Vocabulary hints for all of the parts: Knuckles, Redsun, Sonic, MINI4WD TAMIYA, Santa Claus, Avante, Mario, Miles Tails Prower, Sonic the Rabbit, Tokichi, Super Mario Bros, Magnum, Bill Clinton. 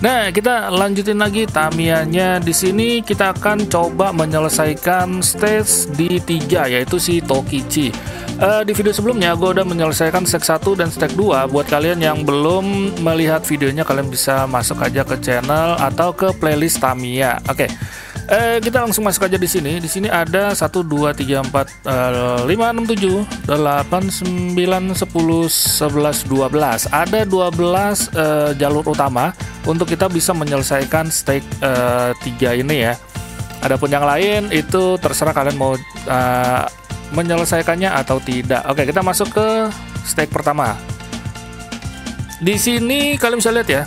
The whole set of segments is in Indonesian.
Nah, kita lanjutin lagi Tamiyanya. Di sini kita akan coba menyelesaikan stage di 3, yaitu si Tokichi. Di video sebelumnya gue udah menyelesaikan stage 1 dan stage 2. Buat kalian yang belum melihat videonya, kalian bisa masuk aja ke channel atau ke playlist Tamiya. Oke. Kita langsung masuk aja di sini. Di sini ada 1 2 3 4 5 6 7 8 9 10 11 12. Ada 12 jalur utama untuk kita bisa menyelesaikan stage 3 ini ya. Adapun yang lain itu terserah kalian mau menyelesaikannya atau tidak. Oke, kita masuk ke stage pertama. Di sini kalian bisa lihat ya,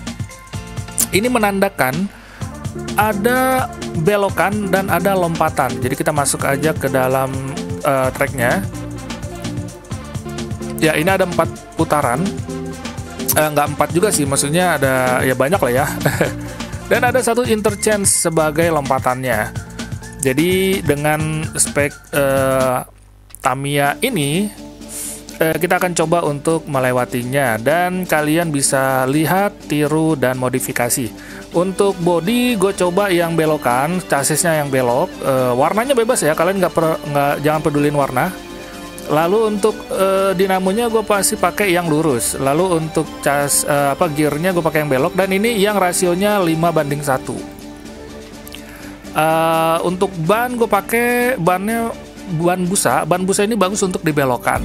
ini menandakan ada belokan dan ada lompatan. Jadi kita masuk aja ke dalam tracknya ya. Ini ada 4 putaran, nggak 4 juga sih, maksudnya ada ya banyak lah ya. Dan ada satu interchange sebagai lompatannya. Jadi dengan spek Tamiya ini kita akan coba untuk melewatinya, dan kalian bisa lihat, tiru, dan modifikasi. Untuk body gue coba yang belokan, chassisnya yang belok, warnanya bebas ya, kalian jangan pedulin warna. Lalu untuk dinamonya gue pasti pakai yang lurus. Lalu untuk gearnya gue pakai yang belok, dan ini yang rasionya 5:1. Untuk ban gue pakai ban busa ini bagus untuk dibelokan.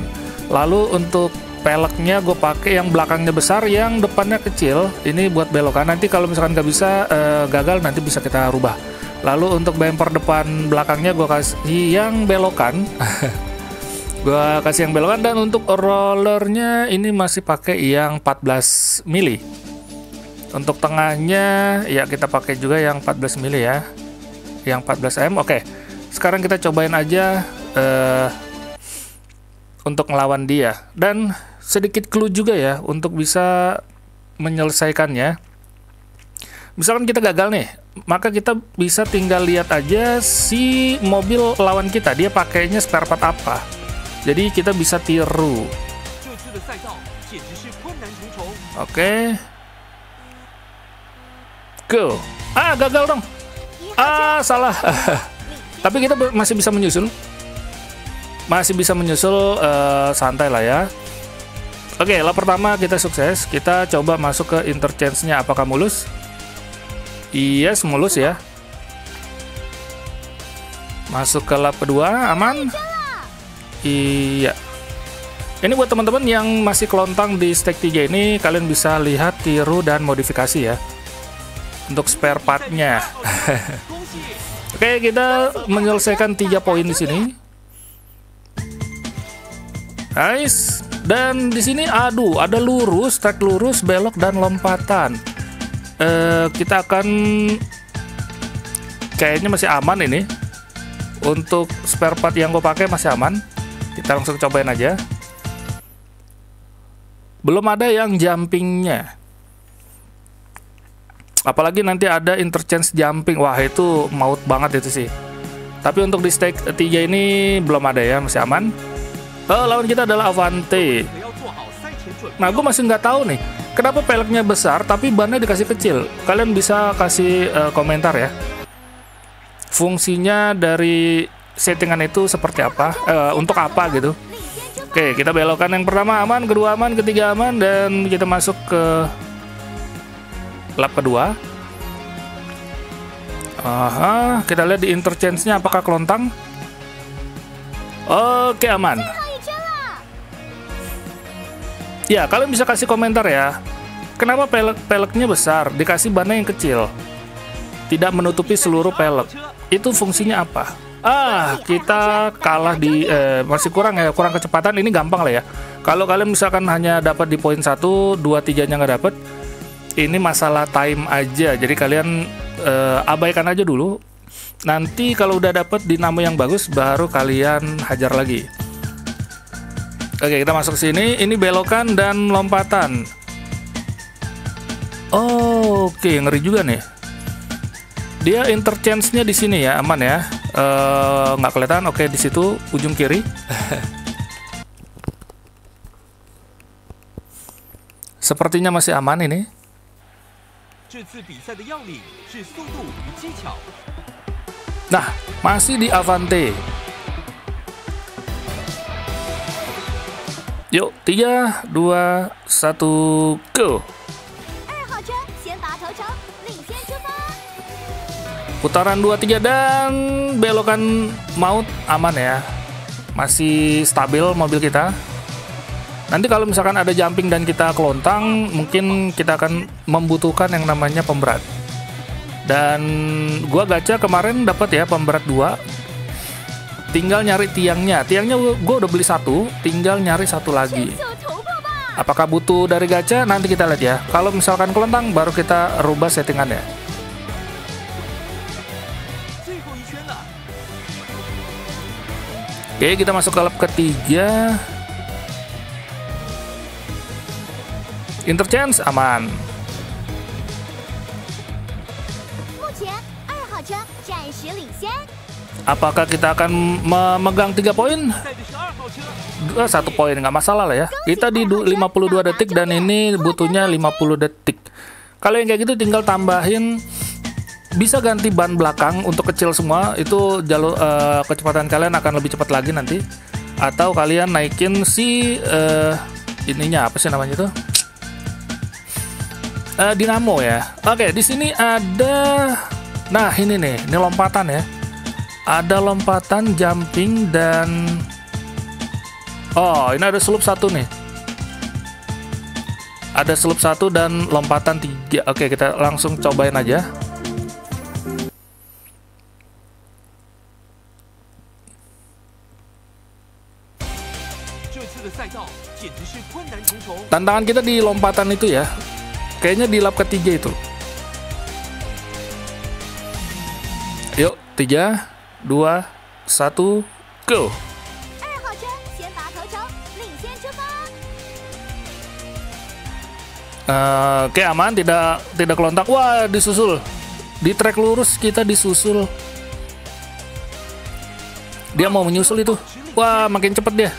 Lalu untuk peleknya gue pakai yang belakangnya besar, yang depannya kecil. Ini buat belokan. Nanti kalau misalkan nggak bisa gagal, nanti bisa kita rubah. Lalu untuk bumper depan belakangnya gue kasih yang belokan. Dan untuk rollernya ini masih pakai yang 14 mili. Untuk tengahnya ya kita pakai juga yang 14 mili ya. Yang 14M. Oke, sekarang kita cobain aja untuk melawan dia, dan sedikit clue juga ya untuk bisa menyelesaikannya. Misalkan kita gagal nih, maka kita bisa tinggal lihat aja si mobil lawan kita, dia pakainya spare part apa, jadi kita bisa tiru. Oke, go. Gagal dong. Salah. Tapi kita masih bisa menyusul. Santai lah ya. Oke, lah pertama kita sukses. Kita coba masuk ke interchange-nya. Apakah mulus? Yes, mulus ya. Masuk ke lap kedua, aman. Iya. Ini buat teman-teman yang masih kelontang di stage 3 ini, kalian bisa lihat, tiru, dan modifikasi ya. Untuk spare partnya. Oke, kita menyelesaikan 3 poin di sini. Nice. Dan di sini ada lurus, track lurus, belok, dan lompatan. Kita akan kayaknya masih aman ini. Untuk spare part yang gue pakai masih aman. Kita langsung cobain aja. Belum ada yang jumpingnya. Apalagi nanti ada interchange jumping. Wah, itu maut banget itu sih. Tapi untuk di stage 3 ini belum ada ya, masih aman. Lawan kita adalah Avante. Nah, gue masih nggak tahu nih kenapa peleknya besar tapi bannya dikasih kecil. Kalian bisa kasih komentar ya. Fungsinya dari settingan itu seperti apa, untuk apa gitu. Oke, kita belokkan. Yang pertama aman, kedua aman, ketiga aman, dan kita masuk ke lap kedua. Aha, kita lihat di interchange-nya apakah kelontang. Oke, aman. Ya, kalian bisa kasih komentar ya. Kenapa peleknya besar, dikasih bannya yang kecil, tidak menutupi seluruh pelek. Itu fungsinya apa? Kita kalah di masih kurang ya, kurang kecepatan. Ini gampang lah ya. Kalau kalian misalkan hanya dapat di poin 1, 2, 3-nya nggak dapat. Ini masalah time aja, jadi kalian abaikan aja dulu. Nanti kalau udah dapet dinamo yang bagus, baru kalian hajar lagi. Oke, kita masuk sini. Ini belokan dan lompatan. Oke, ngeri juga nih. Dia interchange-nya di sini ya, aman ya. Nggak kelihatan. Oke, di situ ujung kiri. Sepertinya masih aman ini. 这次比赛的要领是速度与技巧。Nah, masih di Avante. Yuk, 3, 2, 1, go. 2号车先拔头筹，领先出发。Putaran 2, 3 dan belokan maut aman ya. Masih stabil mobil kita. Nanti kalau misalkan ada jumping dan kita kelontang, mungkin kita akan membutuhkan yang namanya pemberat. Dan gua gacha kemarin dapat ya pemberat 2. Tinggal nyari tiangnya. Tiangnya gua udah beli 1, tinggal nyari 1 lagi. Apakah butuh dari gacha? Nanti kita lihat ya. Kalau misalkan kelontang baru kita rubah settingannya. Oke, kita masuk ke lap ketiga. Interchange aman. Apakah kita akan memegang 3 poin? 1 poin nggak masalah lah ya. Kita di 52 detik dan ini butuhnya 50 detik. Kalau yang kayak gitu tinggal tambahin, bisa ganti ban belakang untuk kecil semua. Itu jalur kecepatan kalian akan lebih cepat lagi nanti. Atau kalian naikin si ininya apa sih namanya tuh? Dinamo ya. Oke, di sini ada, nah ini nih, ini lompatan ya. Ada lompatan, jumping dan oh, ini ada slope 1 nih. Ada slope 1 dan lompatan 3. Oke, kita langsung cobain aja. Tantangan kita di lompatan itu ya. Kayaknya di lap ketiga itu. Yuk, 3, 2, 1, go. Oke, aman, tidak kelontak. Wah, disusul. Di trek lurus kita disusul. Dia mau menyusul itu. Wah, makin cepet dia.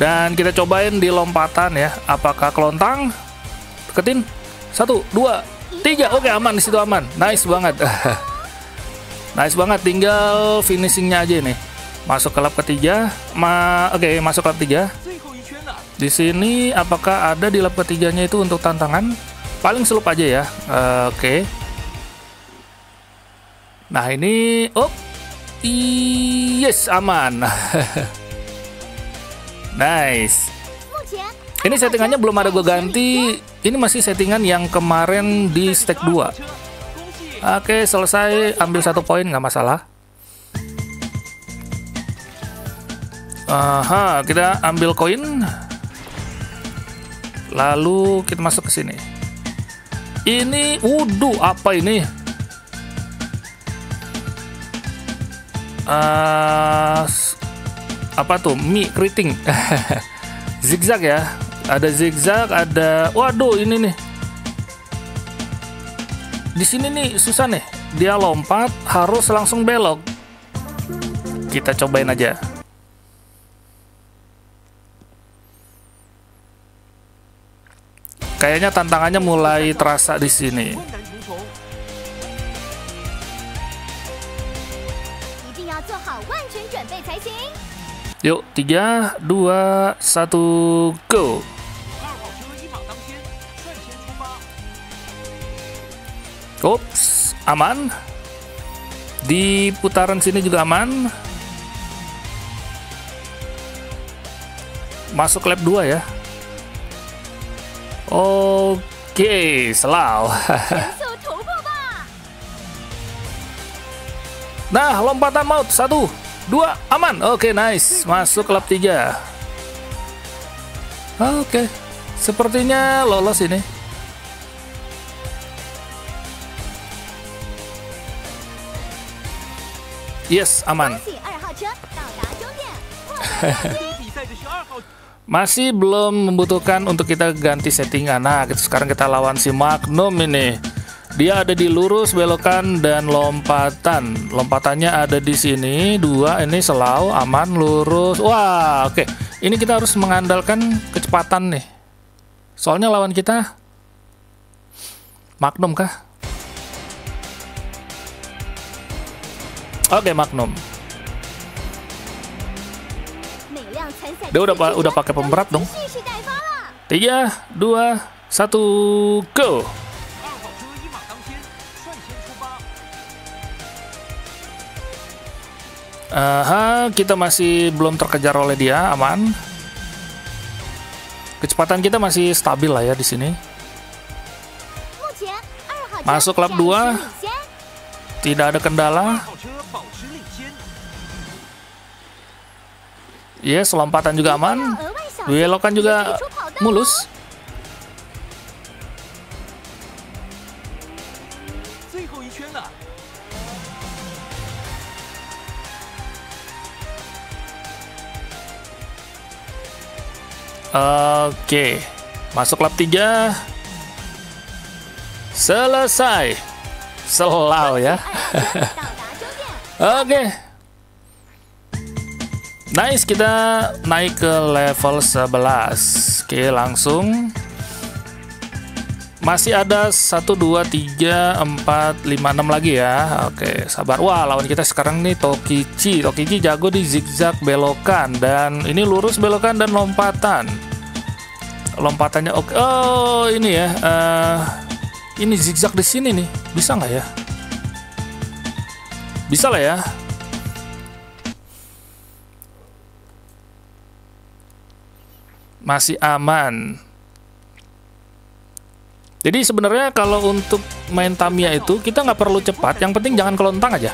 Dan kita cobain di lompatan ya, apakah kelontang? Deketin, 1, 2, 3, oke aman, di situ aman, nice banget, nice banget. Tinggal finishingnya aja nih, masuk ke lap ketiga, oke, masuk ke lap 3. Di sini apakah ada di lap ketiganya itu untuk tantangan? Paling selup aja ya, oke. Nah ini, oh, yes aman. Nice. Ini settingannya belum ada gue ganti. Ini masih settingan yang kemarin di stake 2. Oke, selesai, ambil 1 poin nggak masalah. Aha, kita ambil koin. Lalu kita masuk ke sini. Ini wudu apa ini? Apa tuh, mie keriting. Zigzag ya, ada zigzag, ada, waduh ini nih, di sini nih susah nih, dia lompat harus langsung belok. Kita cobain aja. Kayaknya tantangannya mulai terasa di sini. Yuk, 3, 2, 1, go. Oops, aman. Di putaran sini juga aman. Masuk lap 2 ya. Oke, selalu. Nah, lompatan maut 1, 2, aman. Oke, nice. Masuk lap 3. Oke. Sepertinya lolos ini. Yes, aman. Masih belum membutuhkan untuk kita ganti settingan. Nah, sekarang kita lawan si Magnum ini. Dia ada di lurus, belokan, dan lompatan. Lompatannya ada di sini, 2, ini selalu aman, lurus. Wah, oke. Ini kita harus mengandalkan kecepatan nih. Soalnya lawan kita Magnum kah? Oke, Magnum. Dia udah pakai pemberat dong. 3, 2, 1, go. Aha, kita masih belum terkejar oleh dia, aman. Kecepatan kita masih stabil lah ya di sini. Masuk lap 2. Tidak ada kendala. Yes, lompatan juga aman. Belokan juga mulus. Oke, masuk lap 3. Selesai. Selau ya. Oke. Nice, kita naik ke level 11. Oke, langsung. Masih ada 1, 2, 3, 4, 5, 6 lagi ya. Oke, sabar. Wah, lawan kita sekarang nih Tokichi. Tokichi jago di zigzag, belokan. Dan ini lurus, belokan, dan lompatan. Lompatannya oke. Oh, ini ya. Ini zigzag di sini nih. Bisa nggak ya? Bisa lah ya. Masih aman. Jadi sebenarnya kalau untuk main Tamiya itu kita nggak perlu cepat, yang penting jangan kelontang aja.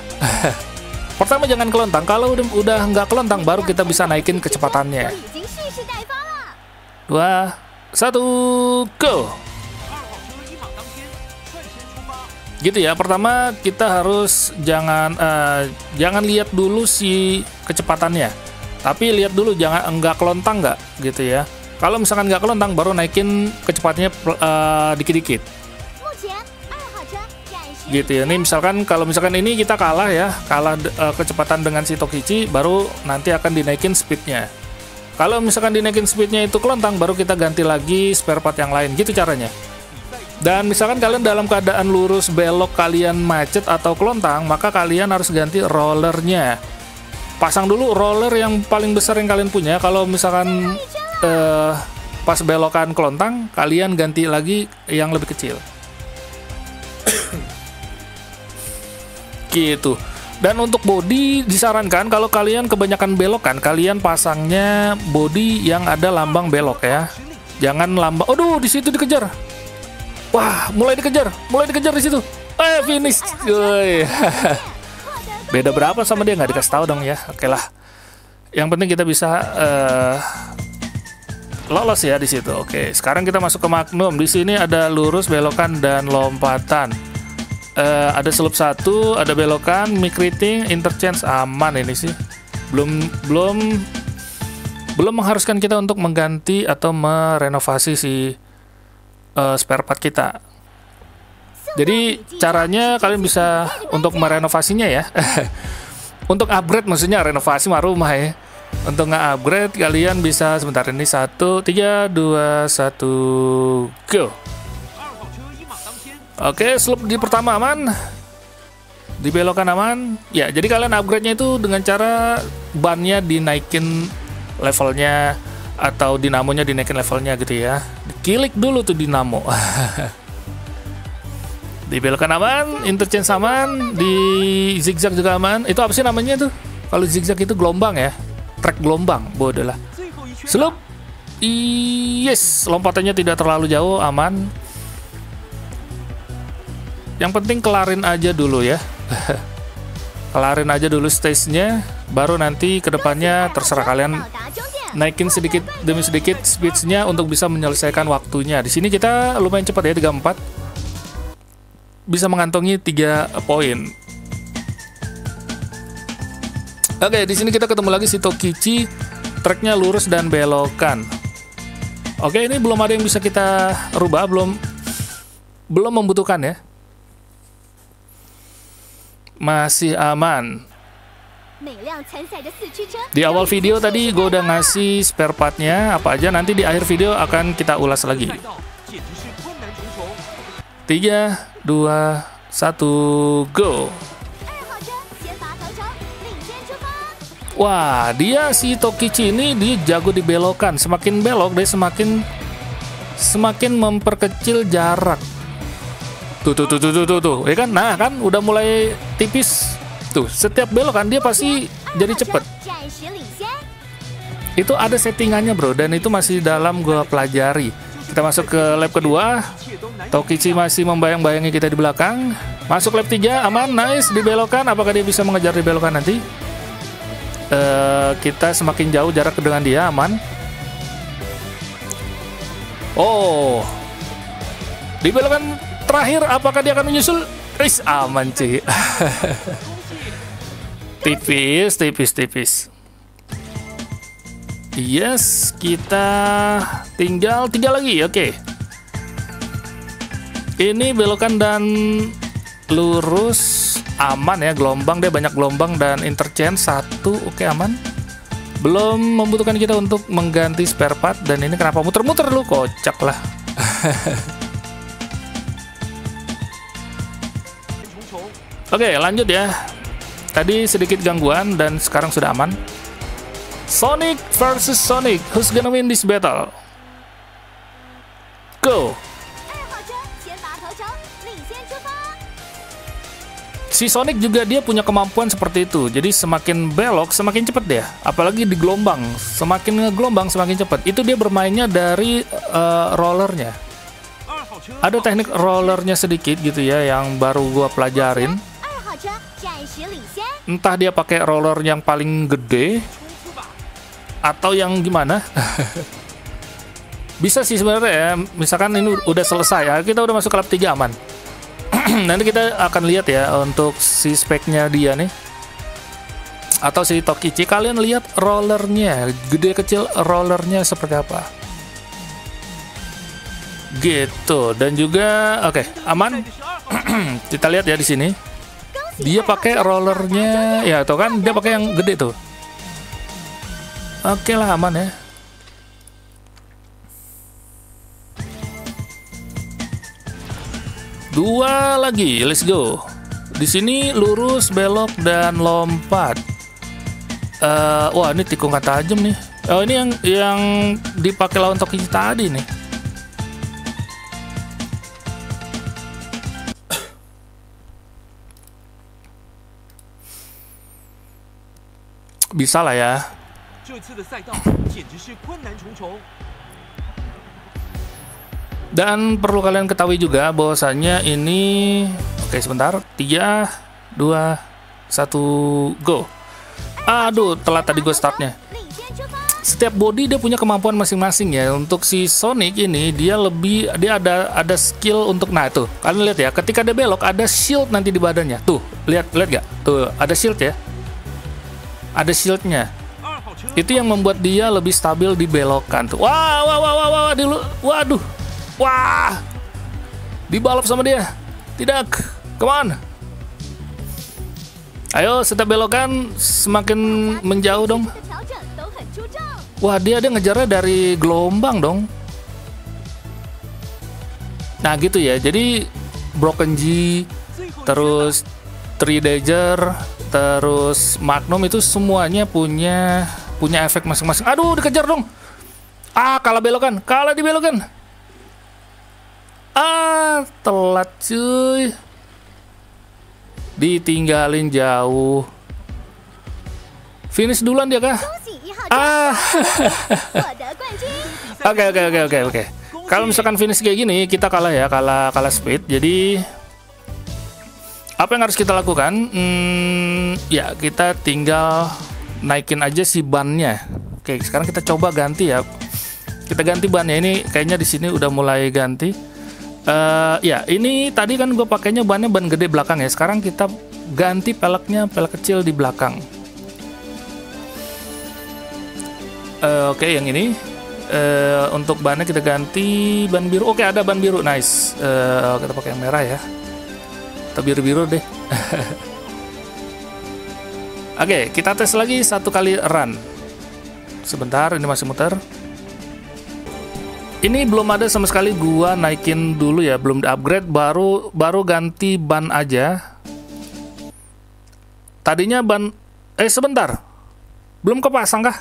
Pertama jangan kelontang, kalau udah nggak kelontang baru kita bisa naikin kecepatannya. 2, 1, go. Gitu ya. Pertama kita harus jangan lihat dulu si kecepatannya, tapi lihat dulu jangan nggak kelontang nggak, gitu ya. Kalau misalkan nggak kelontang, baru naikin kecepatannya dikit-dikit. Gitu ya. Ini misalkan kalau misalkan ini kita kalah ya, kecepatan dengan si Tokichi, baru nanti akan dinaikin speednya. Kalau misalkan dinaikin speednya itu kelontang, baru kita ganti lagi spare part yang lain. Gitu caranya. Dan misalkan kalian dalam keadaan lurus, belok, kalian macet atau kelontang, maka kalian harus ganti rollernya. Pasang dulu roller yang paling besar yang kalian punya. Kalau misalkan pas belokan kelontang, kalian ganti lagi yang lebih kecil. Gitu. Dan untuk body disarankan kalau kalian kebanyakan belokan, kalian pasangnya body yang ada lambang belok ya. Jangan lambang. Aduh, di situ dikejar. Wah, mulai dikejar di situ. Finish. Beda berapa sama dia nggak dikasih tahu dong ya. Oke lah. Yang penting kita bisa lolos ya di situ. Oke, sekarang kita masuk ke Magnum. Di sini ada lurus, belokan, dan lompatan. Ada slope 1, ada belokan, migrating, interchange, aman ini sih. Belum mengharuskan kita untuk mengganti atau merenovasi si spare part kita. Jadi caranya kalian bisa untuk merenovasinya ya. Untuk upgrade maksudnya, renovasi rumah ya. Untuk nge-upgrade kalian bisa sebentar ini 1, 3, 2, 1, go. Oke, slope di pertama aman, di belokan aman. Ya, jadi kalian upgrade-nya itu dengan cara bannya dinaikin levelnya atau dinamonya dinaikin levelnya gitu ya. Kilik dulu tuh dinamo. Di belokan aman, interchange aman, di zigzag juga aman. Itu apa sih namanya tuh? Kalau zigzag itu gelombang ya. Trek gelombang, bodoh lah. Slope, yes, lompatannya tidak terlalu jauh, aman. Yang penting kelarin aja dulu ya. Kelarin aja dulu stage-nya, baru nanti kedepannya terserah kalian naikin sedikit demi sedikit speed-nya untuk bisa menyelesaikan waktunya. Di sini kita lumayan cepat ya, 34. Bisa mengantongi 3 poin. Oke, di sini kita ketemu lagi si Tokichi, treknya lurus dan belokan. Oke, ini belum ada yang bisa kita rubah, belum membutuhkan ya. Masih aman. Di awal video tadi gue udah ngasih spare partnya apa aja, nanti di akhir video akan kita ulas lagi. 3, 2, 1, go. Wah, dia si Tokichi ini dia jago dibelokan. Semakin belok dia semakin memperkecil jarak. Tuh. Ya kan? Nah, kan udah mulai tipis. Tuh, setiap belokan dia pasti jadi cepet. Itu ada settingannya, bro, dan itu masih dalam gua pelajari. Kita masuk ke lap kedua. Tokichi masih membayang-bayangi kita di belakang. Masuk lap 3, aman, nice, dibelokan. Apakah dia bisa mengejar di belokan nanti? Kita semakin jauh jarak dengan dia, aman. Oh, di belokan terakhir, apakah dia akan menyusul? Riz, aman cuy. Tipis. Yes, kita tinggal 3 lagi, oke. Ini belokan dan lurus, aman ya. Gelombang, dia banyak gelombang dan interchange 1, oke, aman. Belum membutuhkan kita untuk mengganti spare part. Dan ini kenapa muter-muter lu, kocak lah. Oke, lanjut ya. Tadi sedikit gangguan dan sekarang sudah aman. Sonic versus Sonic, who's gonna win this battle? Go. Si Sonic juga dia punya kemampuan seperti itu. Jadi semakin belok semakin cepat dia. Apalagi di gelombang, semakin ngegelombang semakin cepat. Itu dia bermainnya dari rollernya. Ada teknik rollernya sedikit gitu ya yang baru gua pelajarin. Entah dia pakai roller yang paling gede atau yang gimana. Bisa sih sebenarnya ya. Misalkan ini udah selesai ya, kita udah masuk ke lap 3, aman. Nanti kita akan lihat ya untuk si speknya dia nih, atau si Tokichi. Kalian lihat rollernya, gede kecil rollernya seperti apa gitu. Dan juga oke, aman. Kita lihat ya di sini. Dia pakai rollernya ya, tuh kan dia pakai yang gede tuh. Oke lah, aman ya. Dua lagi, let's go. Di sini lurus, belok dan lompat. Wah, ini tikungan tajam nih. Oh, ini yang dipakai lawan Tokichi tadi nih. Bisa lah ya. Dan perlu kalian ketahui juga bahwasannya ini, oke sebentar, 3, 2, 1, go. Aduh, telat tadi gue startnya. Setiap body dia punya kemampuan masing-masing ya. Untuk si Sonic ini dia ada skill untuk, nah tuh kalian lihat ya, ketika dia belok ada shield nanti di badannya. Tuh, lihat gak? Tuh, ada shield ya. Ada shieldnya. Itu yang membuat dia lebih stabil di belokan tuh. Waduh. Wah. Dibalap sama dia. Tidak. Come on. Ayo, setiap belokan semakin menjauh dong. Wah, dia ngejarnya dari gelombang dong. Nah, gitu ya. Jadi Broken G, terus 3 Danger, terus Magnum, itu semuanya punya efek masing-masing. Aduh, dikejar dong. Ah, kalah dibelokan. Ah, telat cuy. Ditinggalin jauh. Finish duluan dia kah? Ah. Oke. Kalau misalkan finish kayak gini, kita kalah ya, kalah speed. Jadi apa yang harus kita lakukan? Ya, kita tinggal naikin aja si bannya. Oke, sekarang kita coba ganti ya. Kita ganti bannya. Ini kayaknya di sini udah mulai ganti. Ya, ini tadi kan gue pakainya bannya ban gede belakang ya. Sekarang kita ganti peleknya, pelek kecil di belakang. Oke, yang ini untuk bannya kita ganti ban biru. Oke, ada ban biru, nice. Kita pakai yang merah ya. Biru-biru deh. Oke, kita tes lagi 1 kali run. Sebentar, ini masih muter. Ini belum ada sama sekali gua naikin dulu ya, belum di-upgrade, baru ganti ban aja. Tadinya ban sebentar. Belum kepasang kah?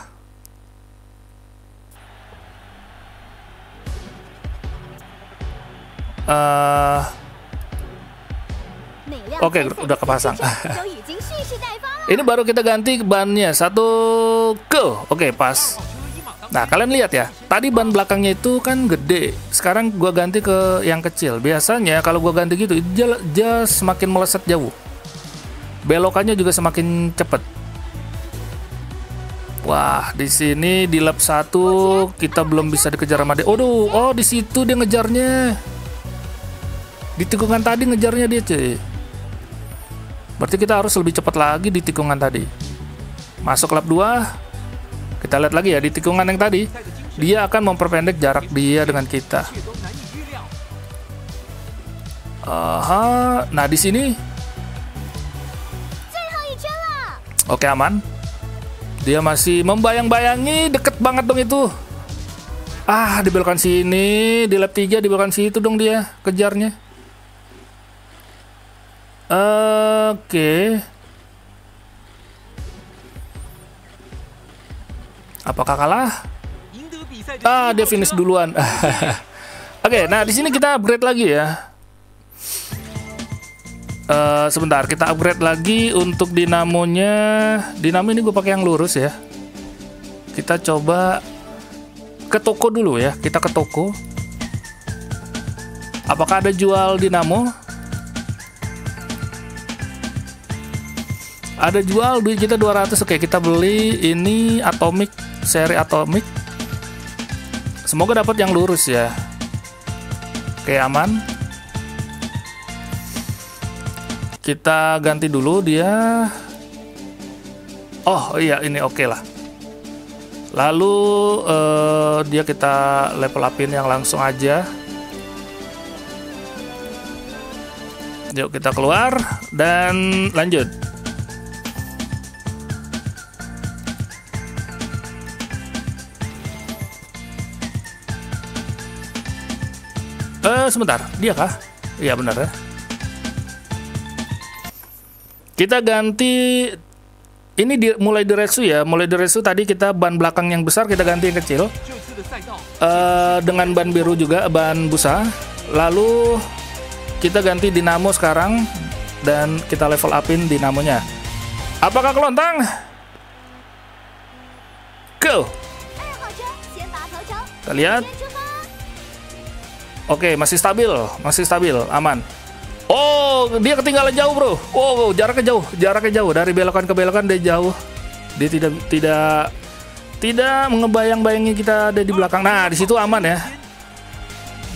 Oke, udah kepasang. Ini baru kita ganti bannya. Satu go. Oke, pas. Nah, kalian lihat ya, tadi ban belakangnya itu kan gede. Sekarang gua ganti ke yang kecil. Biasanya kalau gua ganti gitu, dia semakin meleset jauh. Belokannya juga semakin cepet. Wah, di sini di lap 1 kita belum bisa dikejar sama dia. Aduh, oh di situ dia ngejarnya. Di tikungan tadi ngejarnya dia, cuy. Berarti kita harus lebih cepat lagi di tikungan tadi. Masuk lap 2. Kita lihat lagi ya di tikungan yang tadi. Dia akan memperpendek jarak dia dengan kita. Aha, nah di sini. Oke, aman. Dia masih membayang-bayangi, deket banget dong itu. Ah, di belokan sini, di lap 3, di belokan situ dong dia kejarnya. Oke. Apakah kalah? Ah, dia finish duluan. Oke, nah di sini kita upgrade lagi ya. Sebentar, kita upgrade lagi untuk dinamonya. Dinamo ini gue pakai yang lurus ya. Kita coba ke toko dulu ya, kita ke toko. Apakah ada jual dinamo? Ada jual, duit kita 200. Oke, kita beli ini atomic, seri atomic. Semoga dapat yang lurus ya. Oke, aman. Kita ganti dulu dia. Oh iya, ini oke lah. Lalu dia kita level upin yang langsung aja. Yuk kita keluar dan lanjut. Sebentar, dia kah? Iya benar ya. Kita ganti. Ini mulai di Redsun ya, mulai di Redsun tadi kita ban belakang yang besar kita ganti yang kecil. Dengan ban biru juga, ban busa. Lalu kita ganti dinamo sekarang dan kita level upin dinamonya. Apakah kelontang? Go! Kita lihat. Oke, masih stabil, aman. Oh, dia ketinggalan jauh, bro. Oh, jaraknya jauh dari belokan ke belokan dia jauh. Dia tidak ngebayang-bayangi kita ada di belakang. Nah, di situ aman ya.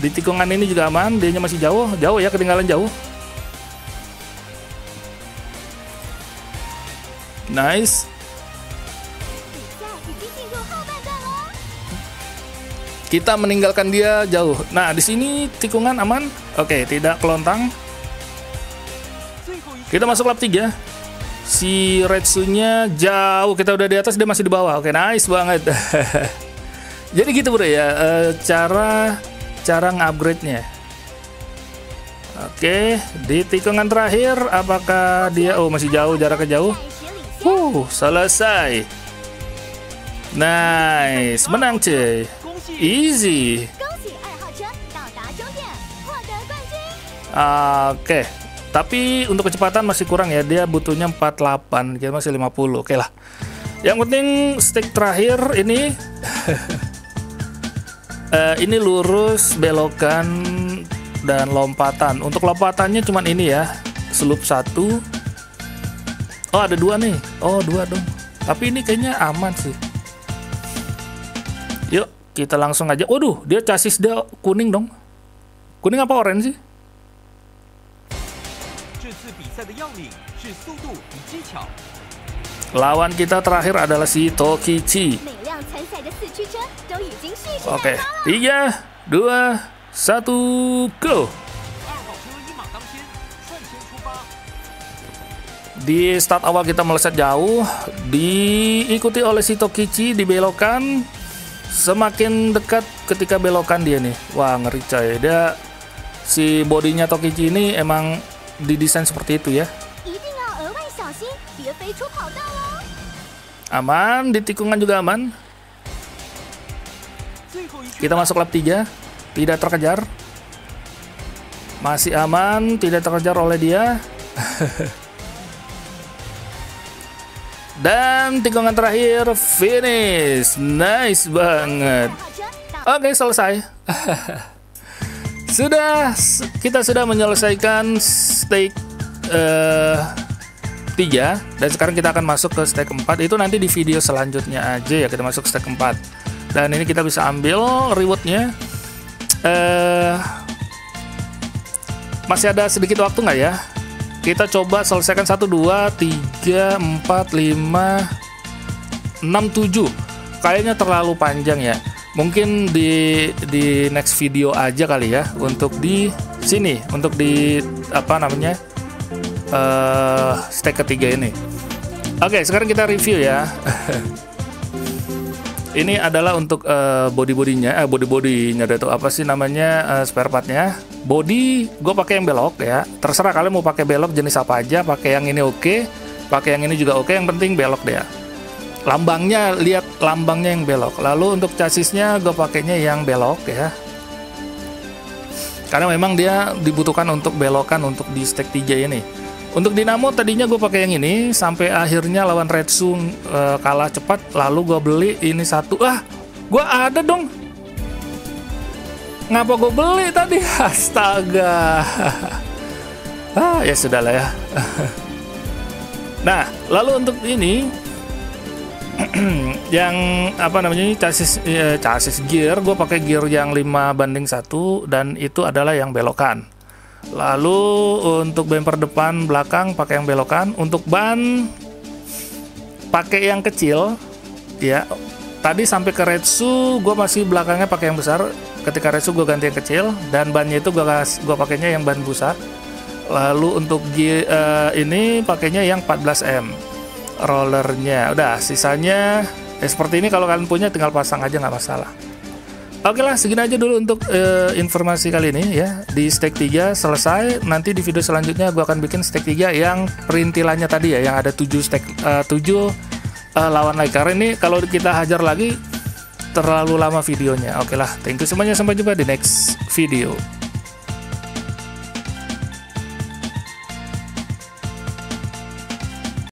Di tikungan ini juga aman, dianya masih jauh ya, ketinggalan jauh. Nice. Kita meninggalkan dia jauh. Nah, di sini tikungan aman. Oke, tidak kelontang. Kita masuk lap 3. Si Redsunnya jauh. Kita udah di atas, dia masih di bawah. Oke, nice banget. Jadi gitu bro ya, cara ngupgrade-nya. Oke, di tikungan terakhir apakah dia masih jauh, jaraknya jauh. Selesai. Nice, menang cuy. Easy. Oke. Tapi untuk kecepatan masih kurang ya, dia butuhnya 48, kita masih 50, oke lah. Yang penting stick terakhir ini, ini lurus, belokan, dan lompatan. Untuk lompatannya cuman ini ya, slope 1. Oh ada 2 nih, oh 2 dong. Tapi ini kayaknya aman sih. Yuk kita langsung aja. Waduh, dia chassis dia kuning dong. Kuning apa orange sih? Lawan kita terakhir adalah si Tokichi. Oke, 3, 2, 1, go. Di start awal kita meleset jauh, diikuti oleh si Tokichi, dibelokan. Semakin dekat ketika belokan dia nih, wah ngeri coy. Dia si bodinya Tokichi ini emang didesain seperti itu ya. Aman, di tikungan juga aman. Kita masuk lap 3, tidak terkejar. Masih aman, tidak terkejar oleh dia. Dan tikungan terakhir, finish. Nice banget. Oke, selesai. Kita sudah menyelesaikan stake 3, dan sekarang kita akan masuk ke stake 4. Itu nanti di video selanjutnya aja ya, kita masuk stake 4. Dan ini kita bisa ambil rewardnya. Masih ada sedikit waktu nggak ya? Kita coba selesaikan 1, 2, 3, 4, 5, 6, 7. Kayaknya terlalu panjang ya. Mungkin di next video aja kali ya, untuk di sini, untuk di apa namanya, stake ketiga ini. Oke, sekarang kita review ya. Ini adalah untuk body-bodinya atau apa sih namanya, spare partnya. Body gue pakai yang belok ya. Terserah kalian mau pakai belok jenis apa aja. Pakai yang ini oke, pakai yang ini juga oke. Yang penting belok deh ya. Lambangnya, lihat lambangnya yang belok. Lalu untuk chassisnya gue pakainya yang belok ya. Karena memang dia dibutuhkan untuk belokan untuk di stake 3 ini. Untuk dinamo tadinya gue pakai yang ini, sampai akhirnya lawan Redsun kalah cepat, lalu gue beli ini satu. Gue ada dong. Ngapa gue beli tadi? Astaga. Ya sudahlah ya. Nah, lalu untuk ini yang apa namanya, chassis gear, gue pakai gear yang 5:1 dan itu adalah yang belokan. Lalu untuk bumper depan belakang pakai yang belokan. Untuk ban pakai yang kecil ya. Tadi sampai ke Redsu gue masih belakangnya pakai yang besar. Ketika Redsu gue ganti yang kecil, dan bannya itu gue pakainya yang ban busa. Lalu untuk ini pakainya yang 14M rollernya. Udah, sisanya seperti ini. Kalau kalian punya tinggal pasang aja, nggak masalah. Oke lah, segini aja dulu untuk informasi kali ini ya. Di stake 3 selesai. Nanti di video selanjutnya gue akan bikin stake 3 yang perintilannya tadi ya, yang ada 7 stake 7 lawan lagi. Karena ini kalau kita hajar lagi terlalu lama videonya. Oke lah, thank you semuanya, sampai jumpa di next video.